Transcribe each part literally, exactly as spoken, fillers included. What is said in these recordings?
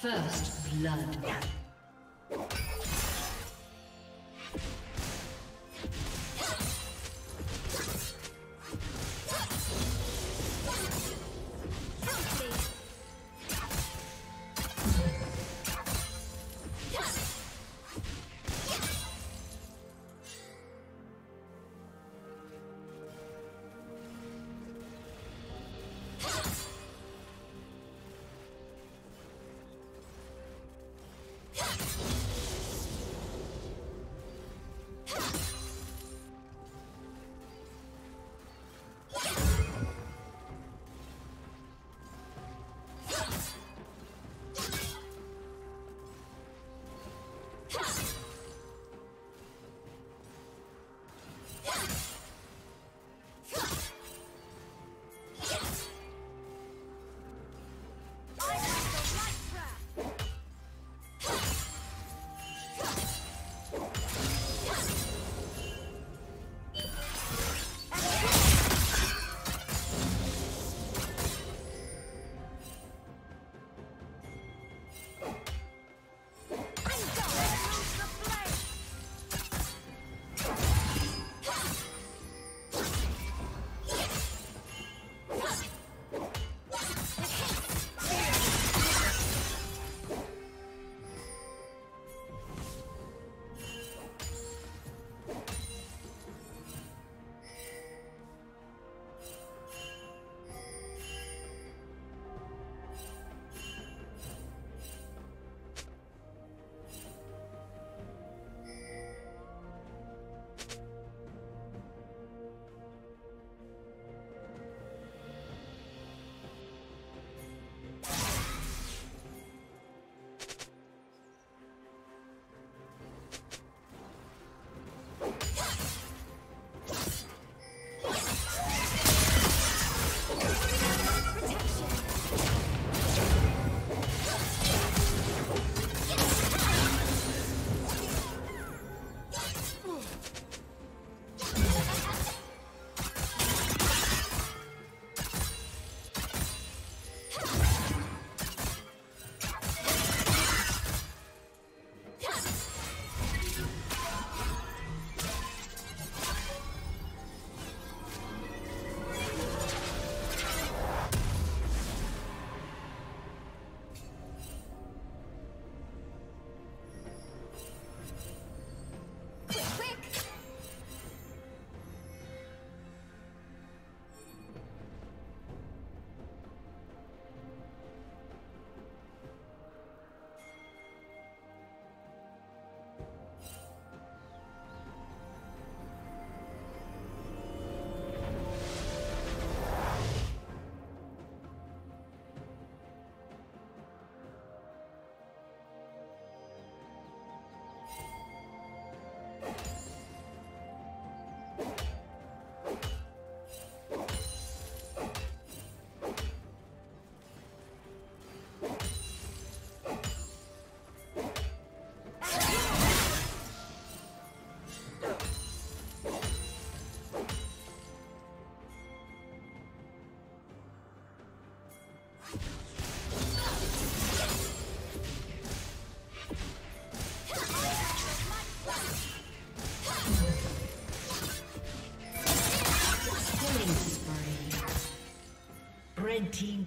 First blood. Red team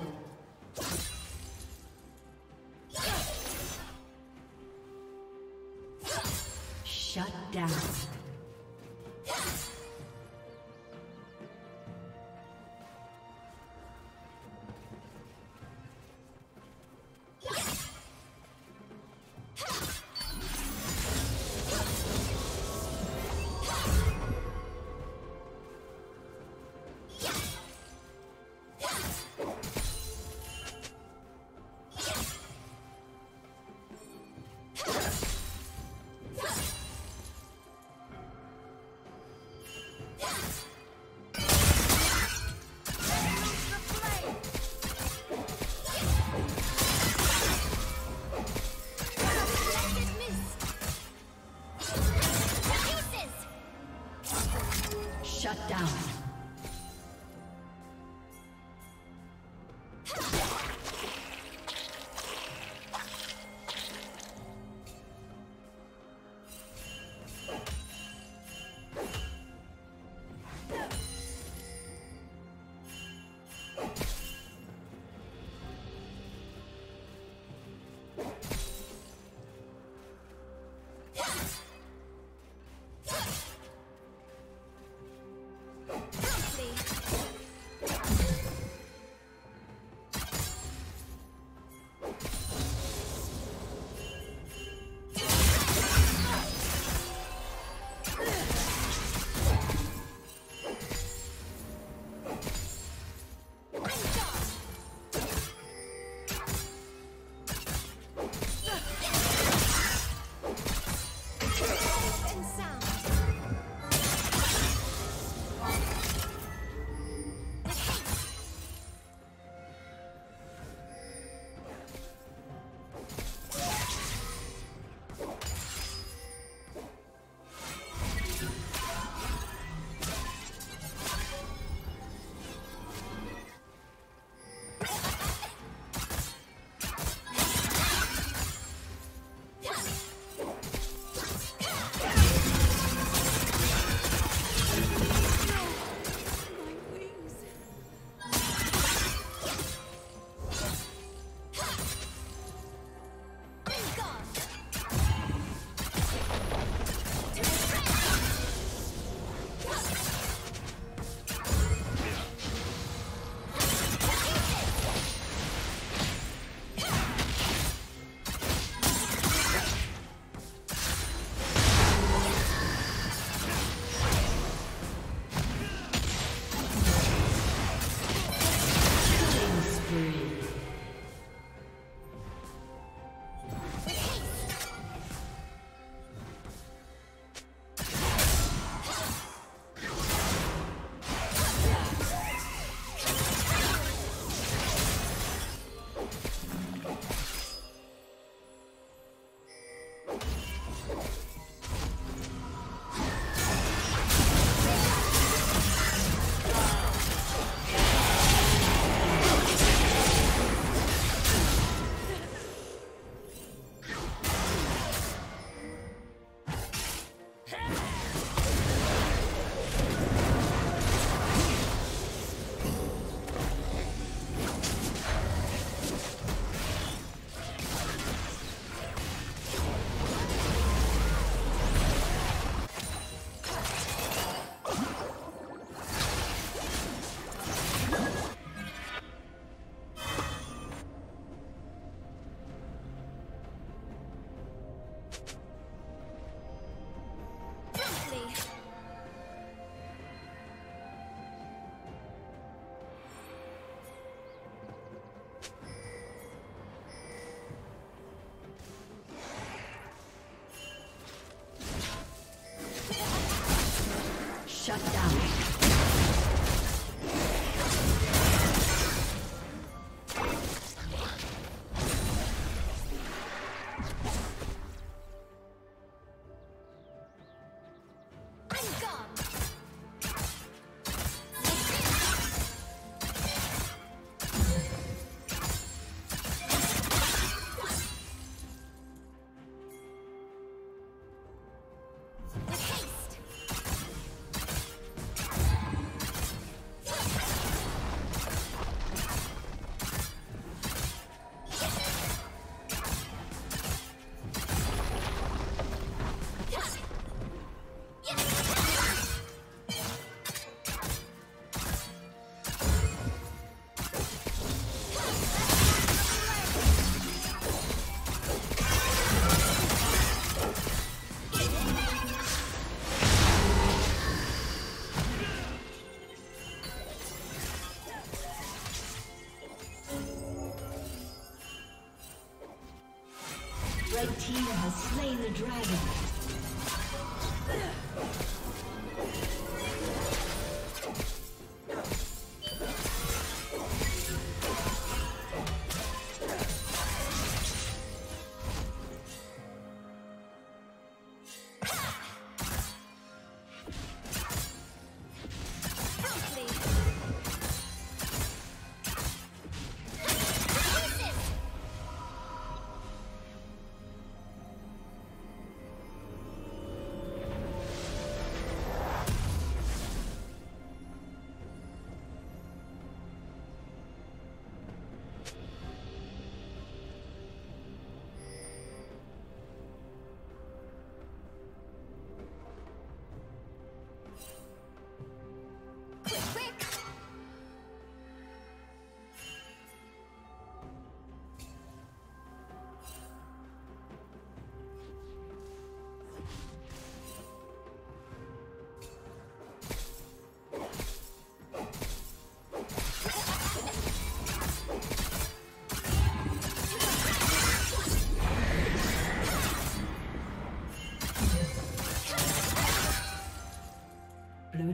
Shut down. Shut down. Red team has slain the dragon.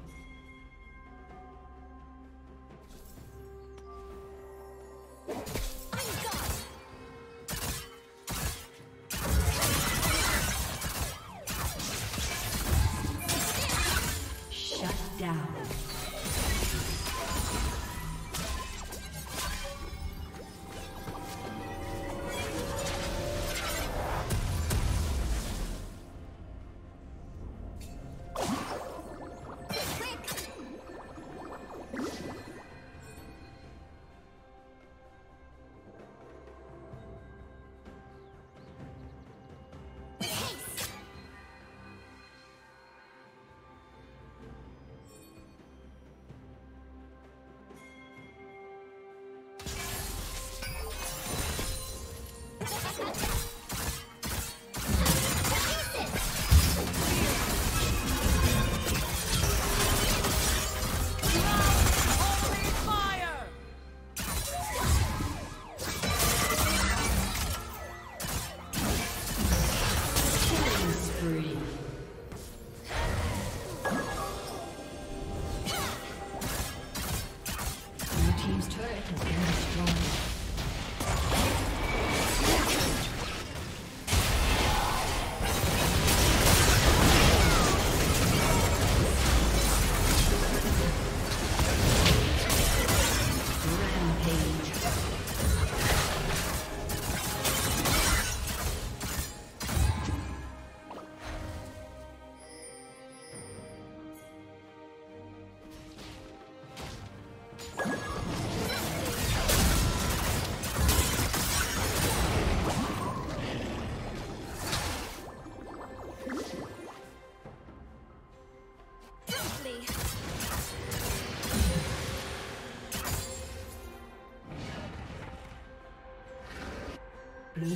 Blue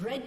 Red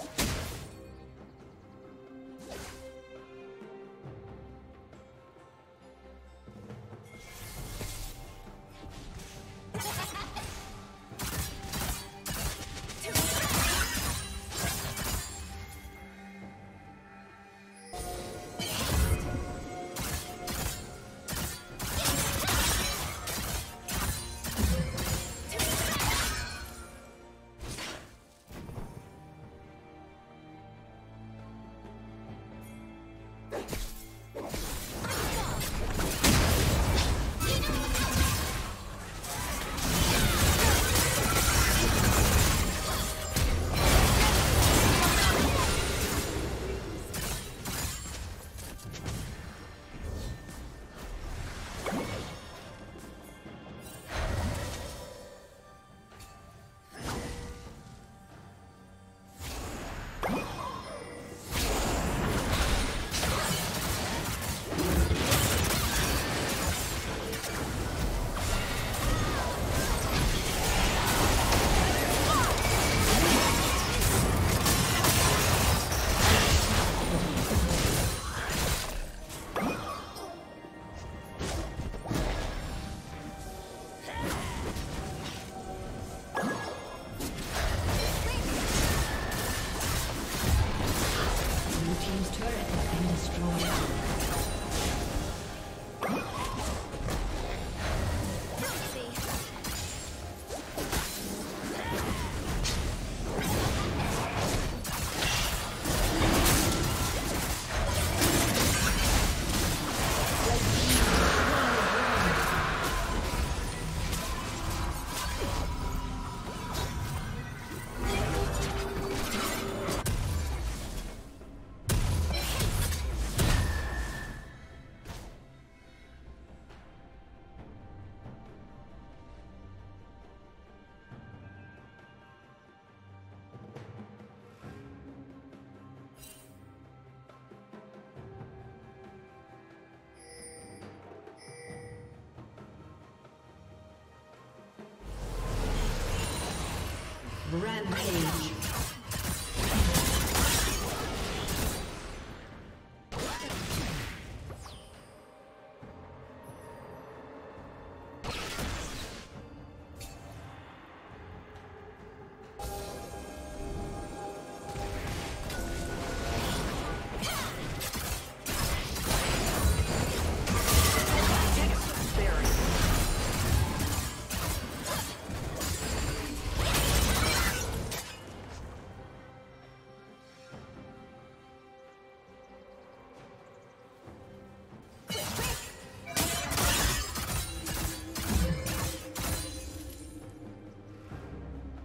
Rampage.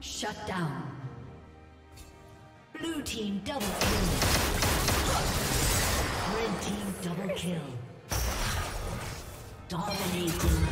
Shut down. Blue team double kill. Red team double kill. Dominating.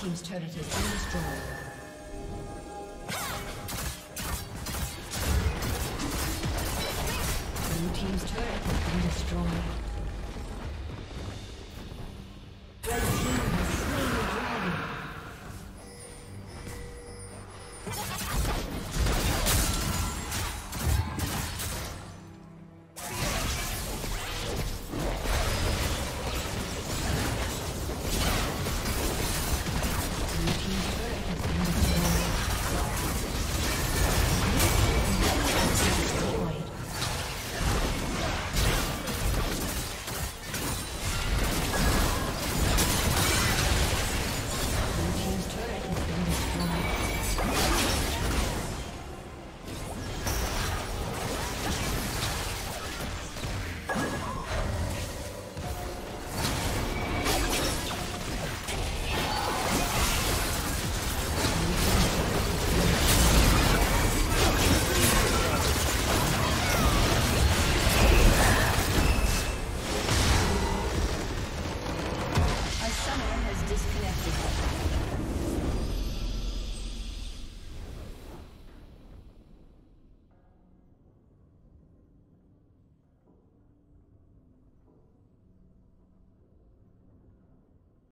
Team's turret has been destroyed. Blue team's turret has been destroyed.